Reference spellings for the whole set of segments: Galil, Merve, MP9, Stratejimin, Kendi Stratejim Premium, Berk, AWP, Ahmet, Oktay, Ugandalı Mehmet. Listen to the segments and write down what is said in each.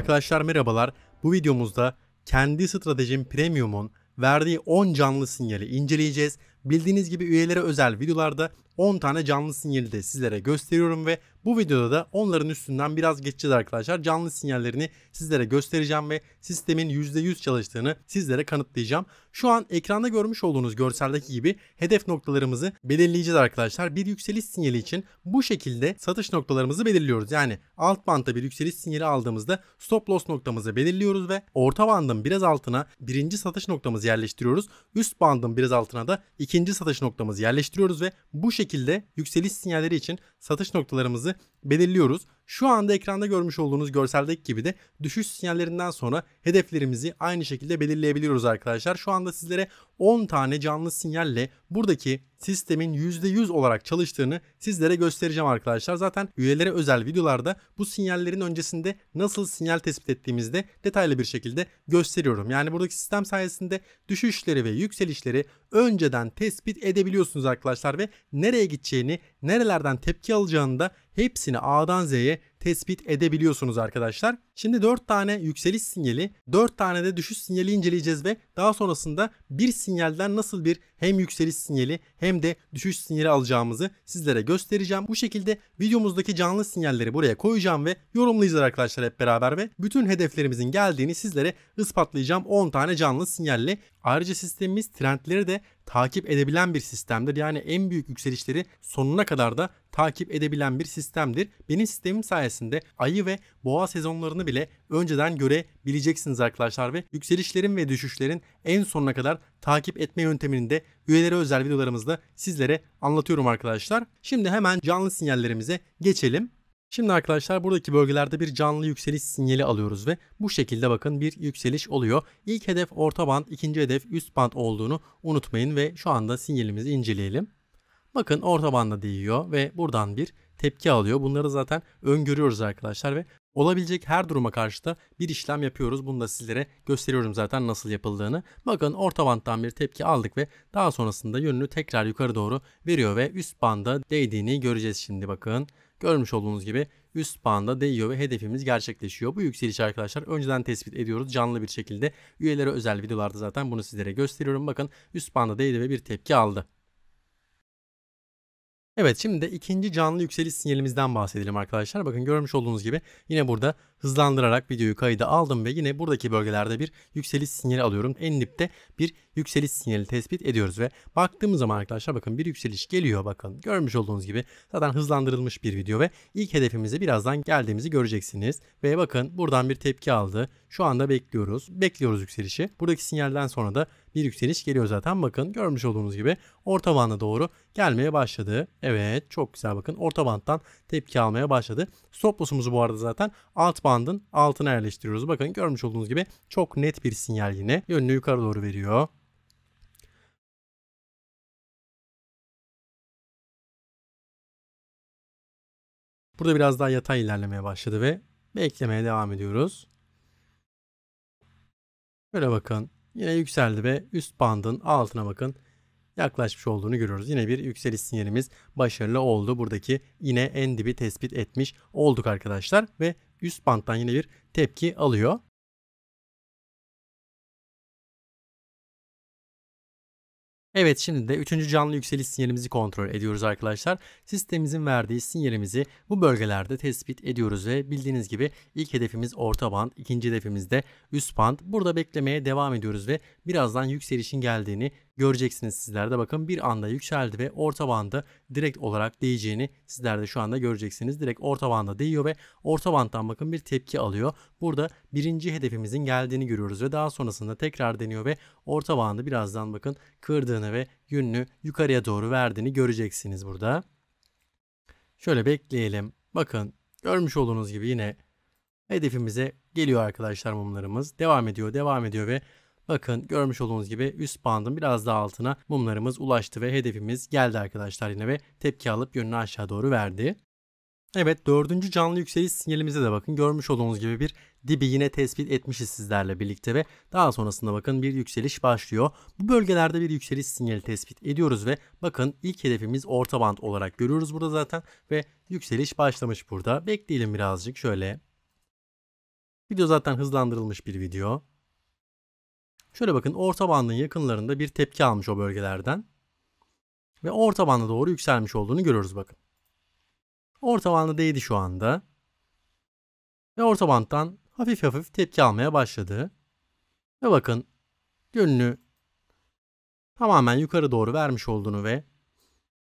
Arkadaşlar merhabalar, bu videomuzda Kendi Stratejim Premium'un verdiği 10 canlı sinyali inceleyeceğiz. Bildiğiniz gibi üyelere özel videolarda 10 tane canlı sinyali de sizlere gösteriyorum ve bu videoda da onların üstünden biraz geçeceğiz arkadaşlar. Canlı sinyallerini sizlere göstereceğim ve sistemin %100 çalıştığını sizlere kanıtlayacağım. Şu an ekranda görmüş olduğunuz görseldeki gibi hedef noktalarımızı belirleyeceğiz arkadaşlar. Bir yükseliş sinyali için bu şekilde satış noktalarımızı belirliyoruz. Yani alt bantta bir yükseliş sinyali aldığımızda stop loss noktamızı belirliyoruz ve orta bandın biraz altına birinci satış noktamızı yerleştiriyoruz. Üst bandın biraz altına da ikinci satış noktamızı yerleştiriyoruz ve bu şekilde yükseliş sinyalleri için satış noktalarımızı belirliyoruz. Şu anda ekranda görmüş olduğunuz görseldeki gibi de düşüş sinyallerinden sonra hedeflerimizi aynı şekilde belirleyebiliyoruz arkadaşlar. Şu anda sizlere 10 tane canlı sinyalle buradaki sistemin %100 olarak çalıştığını sizlere göstereceğim arkadaşlar. Zaten üyelere özel videolarda bu sinyallerin öncesinde nasıl sinyal tespit ettiğimizde detaylı bir şekilde gösteriyorum. Yani buradaki sistem sayesinde düşüşleri ve yükselişleri önceden tespit edebiliyorsunuz arkadaşlar ve nereye gideceğini, nerelerden tepki alacağını da hepsini A'dan Z'ye tespit edebiliyorsunuz arkadaşlar. Şimdi 4 tane yükseliş sinyali, 4 tane de düşüş sinyali inceleyeceğiz ve daha sonrasında bir sinyalden nasıl bir hem yükseliş sinyali hem de düşüş sinyali alacağımızı sizlere göstereceğim. Bu şekilde videomuzdaki canlı sinyalleri buraya koyacağım ve yorumlayacağız arkadaşlar hep beraber ve bütün hedeflerimizin geldiğini sizlere ispatlayacağım 10 tane canlı sinyalle. Ayrıca sistemimiz trendleri de takip edebilen bir sistemdir. Yani en büyük yükselişleri sonuna kadar da takip edebilen bir sistemdir. Benim sistemim sayesinde ayı ve boğa sezonlarını bile önceden görebileceksiniz arkadaşlar ve yükselişlerin ve düşüşlerin en sonuna kadar takip etme yöntemini de üyelere özel videolarımızda sizlere anlatıyorum arkadaşlar. Şimdi hemen canlı sinyallerimize geçelim. Şimdi arkadaşlar buradaki bölgelerde bir canlı yükseliş sinyali alıyoruz ve bu şekilde bakın bir yükseliş oluyor. İlk hedef orta band, ikinci hedef üst band olduğunu unutmayın ve şu anda sinyalimizi inceleyelim. Bakın orta banda değiyor ve buradan bir tepki alıyor. Bunları zaten öngörüyoruz arkadaşlar ve olabilecek her duruma karşı da bir işlem yapıyoruz. Bunu da sizlere gösteriyorum zaten nasıl yapıldığını. Bakın orta bandtan bir tepki aldık ve daha sonrasında yönünü tekrar yukarı doğru veriyor ve üst banda değdiğini göreceğiz şimdi bakın. Görmüş olduğunuz gibi üst banda değiyor ve hedefimiz gerçekleşiyor. Bu yükseliş arkadaşlar önceden tespit ediyoruz canlı bir şekilde. Üyelere özel videolarda zaten bunu sizlere gösteriyorum. Bakın üst banda değdi ve bir tepki aldı. Evet, şimdi de ikinci canlı yükseliş sinyalimizden bahsedelim arkadaşlar. Bakın görmüş olduğunuz gibi yine burada hızlandırarak videoyu kayda aldım ve yine buradaki bölgelerde bir yükseliş sinyali alıyorum. En dipte bir yükseliş sinyali tespit ediyoruz ve baktığımız zaman arkadaşlar bakın bir yükseliş geliyor. Bakın görmüş olduğunuz gibi zaten hızlandırılmış bir video ve ilk hedefimize birazdan geldiğimizi göreceksiniz. Ve bakın buradan bir tepki aldı. Şu anda bekliyoruz yükselişi. Buradaki sinyalden sonra da bir yükseliş geliyor zaten. Bakın görmüş olduğunuz gibi orta banda doğru gelmeye başladı. Evet, çok güzel, bakın orta bandtan tepki almaya başladı. Stop loss'umuzu bu arada zaten alt bandın altına yerleştiriyoruz. Bakın görmüş olduğunuz gibi çok net bir sinyal, yine yönünü yukarı doğru veriyor. Burada biraz daha yatay ilerlemeye başladı ve beklemeye devam ediyoruz. Böyle bakın yine yükseldi ve üst bandın altına bakın yaklaşmış olduğunu görüyoruz. Yine bir yükseliş sinyalimiz başarılı oldu. Buradaki yine en dibi tespit etmiş olduk arkadaşlar ve üst banttan yine bir tepki alıyor. Evet, şimdi de 3. canlı yükseliş sinyalimizi kontrol ediyoruz arkadaşlar. Sistemimizin verdiği sinyalimizi bu bölgelerde tespit ediyoruz ve bildiğiniz gibi ilk hedefimiz orta band, ikinci hedefimiz de üst band. Burada beklemeye devam ediyoruz ve birazdan yükselişin geldiğini göreceksiniz sizler de. Bakın bir anda yükseldi ve orta bandı direkt olarak değeceğini sizler de şu anda göreceksiniz. Direkt orta banda değiyor ve orta bandtan bakın bir tepki alıyor. Burada birinci hedefimizin geldiğini görüyoruz ve daha sonrasında tekrar deniyor ve orta bandı birazdan bakın kırdığını ve yönünü yukarıya doğru verdiğini göreceksiniz burada. Şöyle bekleyelim. Bakın görmüş olduğunuz gibi yine hedefimize geliyor arkadaşlar mumlarımız. Devam ediyor ve bakın görmüş olduğunuz gibi üst bandın biraz daha altına mumlarımız ulaştı ve hedefimiz geldi arkadaşlar yine ve tepki alıp yönünü aşağı doğru verdi. Evet, 4. canlı yükseliş sinyalimize de bakın görmüş olduğunuz gibi bir dibi yine tespit etmişiz sizlerle birlikte ve daha sonrasında bakın bir yükseliş başlıyor. Bu bölgelerde bir yükseliş sinyali tespit ediyoruz ve bakın ilk hedefimiz orta band olarak görüyoruz burada zaten ve yükseliş başlamış burada. Bekleyelim birazcık şöyle. Video zaten hızlandırılmış bir video. Şöyle bakın, orta bandın yakınlarında bir tepki almış o bölgelerden. Ve orta banda doğru yükselmiş olduğunu görüyoruz bakın. Orta bandı değdi şu anda. Ve orta bandtan hafif hafif tepki almaya başladı. Ve bakın yönünü tamamen yukarı doğru vermiş olduğunu ve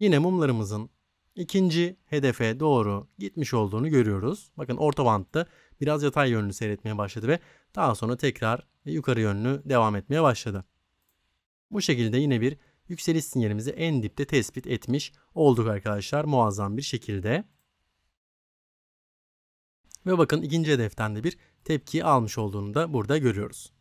yine mumlarımızın ikinci hedefe doğru gitmiş olduğunu görüyoruz. Bakın orta bantta biraz yatay yönlü seyretmeye başladı ve daha sonra tekrar yukarı yönlü devam etmeye başladı. Bu şekilde yine bir yükseliş sinyalimizi en dipte tespit etmiş olduk arkadaşlar, muazzam bir şekilde. Ve bakın ikinci hedeften de bir tepki almış olduğunu da burada görüyoruz.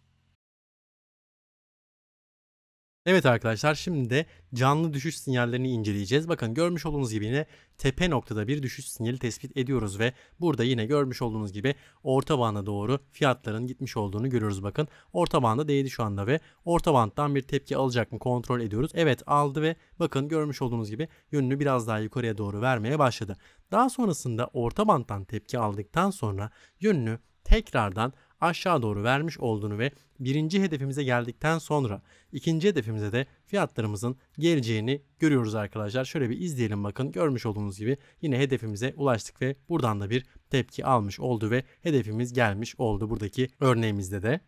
Evet arkadaşlar, şimdi de canlı düşüş sinyallerini inceleyeceğiz. Bakın görmüş olduğunuz gibi yine tepe noktada bir düşüş sinyali tespit ediyoruz ve burada yine görmüş olduğunuz gibi orta banda doğru fiyatların gitmiş olduğunu görüyoruz. Bakın orta banda değdi şu anda ve orta banddan bir tepki alacak mı kontrol ediyoruz. Evet, aldı ve bakın görmüş olduğunuz gibi yönünü biraz daha yukarıya doğru vermeye başladı. Daha sonrasında orta banddan tepki aldıktan sonra yönünü tekrardan aşağı doğru vermiş olduğunu ve birinci hedefimize geldikten sonra ikinci hedefimize de fiyatlarımızın geleceğini görüyoruz arkadaşlar. Şöyle bir izleyelim, bakın görmüş olduğunuz gibi yine hedefimize ulaştık ve buradan da bir tepki almış oldu ve hedefimiz gelmiş oldu buradaki örneğimizde de.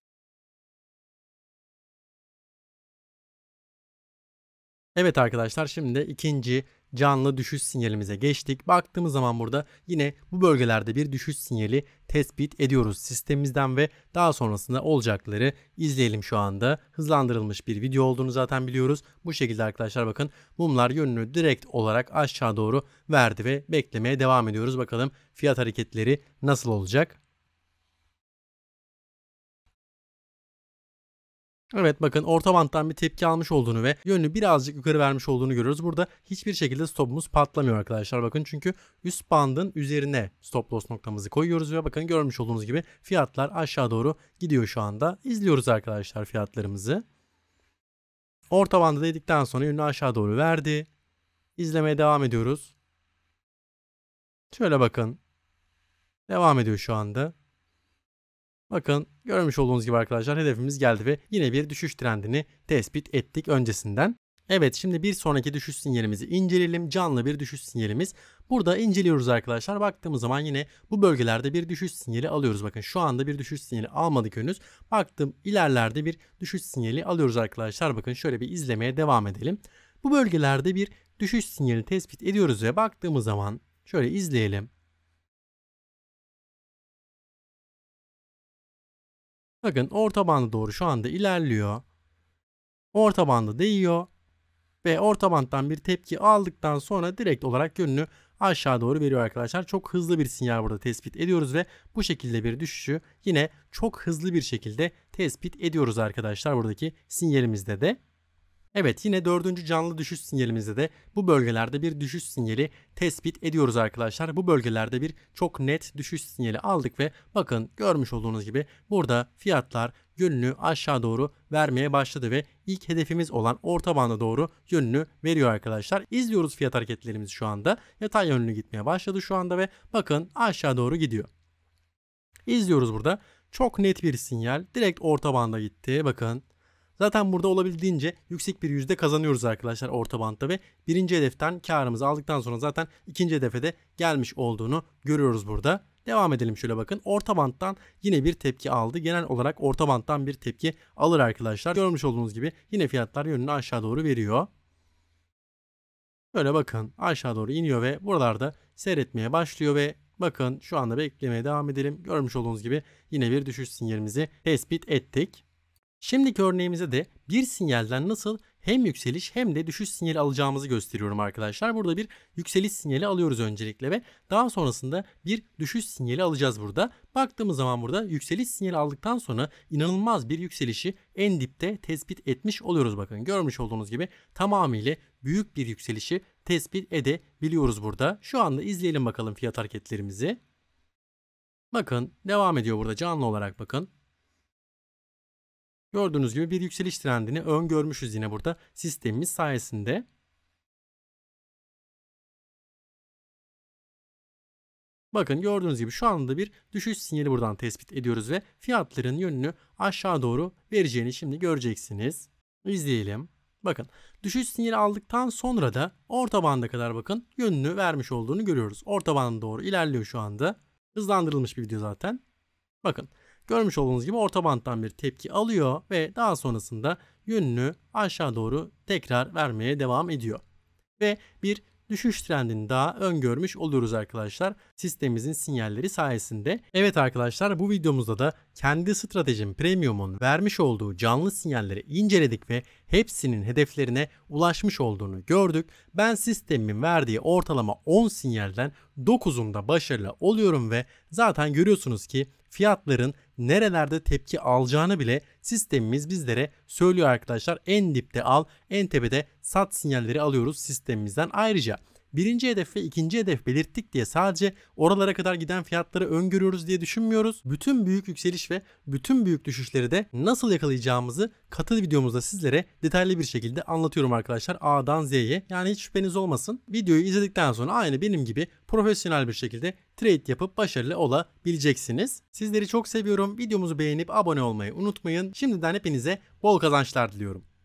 Evet arkadaşlar, şimdi de ikinci canlı düşüş sinyalimize geçtik. Baktığımız zaman burada yine bu bölgelerde bir düşüş sinyali tespit ediyoruz sistemimizden ve daha sonrasında olacakları izleyelim şu anda. Hızlandırılmış bir video olduğunu zaten biliyoruz. Bu şekilde arkadaşlar bakın mumlar yönünü direkt olarak aşağı doğru verdi ve beklemeye devam ediyoruz. Bakalım fiyat hareketleri nasıl olacak? Evet bakın orta banttan bir tepki almış olduğunu ve yönünü birazcık yukarı vermiş olduğunu görüyoruz. Burada hiçbir şekilde stopumuz patlamıyor arkadaşlar. Bakın çünkü üst bandın üzerine stop loss noktamızı koyuyoruz ve bakın görmüş olduğunuz gibi fiyatlar aşağı doğru gidiyor şu anda. İzliyoruz arkadaşlar fiyatlarımızı. Orta bandı değdikten sonra yönünü aşağı doğru verdi. İzlemeye devam ediyoruz. Şöyle bakın. Devam ediyor şu anda. Bakın görmüş olduğunuz gibi arkadaşlar hedefimiz geldi ve yine bir düşüş trendini tespit ettik öncesinden. Evet, şimdi bir sonraki düşüş sinyalimizi inceleyelim. Canlı bir düşüş sinyalimiz. Burada inceliyoruz arkadaşlar. Baktığımız zaman yine bu bölgelerde bir düşüş sinyali alıyoruz. Bakın şu anda bir düşüş sinyali almadık henüz. Baktım ilerlerde bir düşüş sinyali alıyoruz arkadaşlar. Bakın şöyle bir izlemeye devam edelim. Bu bölgelerde bir düşüş sinyali tespit ediyoruz ve baktığımız zaman şöyle izleyelim. Bakın orta bandı doğru şu anda ilerliyor. Orta bandı değiyor. Ve orta bandtan bir tepki aldıktan sonra direkt olarak yönünü aşağı doğru veriyor arkadaşlar. Çok hızlı bir sinyal burada tespit ediyoruz ve bu şekilde bir düşüşü yine çok hızlı bir şekilde tespit ediyoruz arkadaşlar buradaki sinyalimizde de. Evet, yine dördüncü canlı düşüş sinyalimizde de bu bölgelerde bir düşüş sinyali tespit ediyoruz arkadaşlar. Bu bölgelerde bir çok net düşüş sinyali aldık ve bakın görmüş olduğunuz gibi burada fiyatlar yönünü aşağı doğru vermeye başladı ve ilk hedefimiz olan orta banda doğru yönünü veriyor arkadaşlar. İzliyoruz fiyat hareketlerimizi şu anda. Yatay yönlü gitmeye başladı şu anda ve bakın aşağı doğru gidiyor. İzliyoruz burada. Çok net bir sinyal. Direkt orta banda gitti. Bakın. Zaten burada olabildiğince yüksek bir yüzde kazanıyoruz arkadaşlar orta bantta ve birinci hedeften karımızı aldıktan sonra zaten ikinci hedefe de gelmiş olduğunu görüyoruz burada. Devam edelim, şöyle bakın orta banttan yine bir tepki aldı. Genel olarak orta banttan bir tepki alır arkadaşlar. Görmüş olduğunuz gibi yine fiyatlar yönünü aşağı doğru veriyor. Böyle bakın aşağı doğru iniyor ve buralarda seyretmeye başlıyor ve bakın şu anda beklemeye devam edelim. Görmüş olduğunuz gibi yine bir düşüş sinyalimizi tespit ettik. Şimdiki örneğimize de bir sinyalden nasıl hem yükseliş hem de düşüş sinyali alacağımızı gösteriyorum arkadaşlar. Burada bir yükseliş sinyali alıyoruz öncelikle ve daha sonrasında bir düşüş sinyali alacağız burada. Baktığımız zaman burada yükseliş sinyali aldıktan sonra inanılmaz bir yükselişi en dipte tespit etmiş oluyoruz. Bakın görmüş olduğunuz gibi tamamıyla büyük bir yükselişi tespit edebiliyoruz burada. Şu anda izleyelim bakalım fiyat hareketlerimizi. Bakın devam ediyor burada canlı olarak bakın. Gördüğünüz gibi bir yükseliş trendini öngörmüşüz yine burada sistemimiz sayesinde. Bakın gördüğünüz gibi şu anda bir düşüş sinyali buradan tespit ediyoruz ve fiyatların yönünü aşağı doğru vereceğini şimdi göreceksiniz. İzleyelim. Bakın düşüş sinyali aldıktan sonra da orta banda kadar bakın yönünü vermiş olduğunu görüyoruz. Orta banda doğru ilerliyor şu anda. Hızlandırılmış bir video zaten. Bakın görmüş olduğunuz gibi orta bandtan bir tepki alıyor ve daha sonrasında yönünü aşağı doğru tekrar vermeye devam ediyor. Ve bir düşüş trendini daha öngörmüş oluyoruz arkadaşlar sistemimizin sinyalleri sayesinde. Evet arkadaşlar, bu videomuzda da Kendi Stratejim Premium'un vermiş olduğu canlı sinyalleri inceledik ve hepsinin hedeflerine ulaşmış olduğunu gördük. Ben sistemimin verdiği ortalama 10 sinyalden 9'unda başarılı oluyorum ve zaten görüyorsunuz ki fiyatların nerelerde tepki alacağını bile sistemimiz bizlere söylüyor arkadaşlar. En dipte al, en tepede sat sinyalleri alıyoruz sistemimizden. Ayrıca birinci hedef ve ikinci hedef belirttik diye sadece oralara kadar giden fiyatları öngörüyoruz diye düşünmüyoruz. Bütün büyük yükseliş ve bütün büyük düşüşleri de nasıl yakalayacağımızı katıl videomuzda sizlere detaylı bir şekilde anlatıyorum arkadaşlar, A'dan Z'ye. Yani hiç şüpheniz olmasın. Videoyu izledikten sonra aynı benim gibi profesyonel bir şekilde trade yapıp başarılı olabileceksiniz. Sizleri çok seviyorum. Videomuzu beğenip abone olmayı unutmayın. Şimdiden hepinize bol kazançlar diliyorum.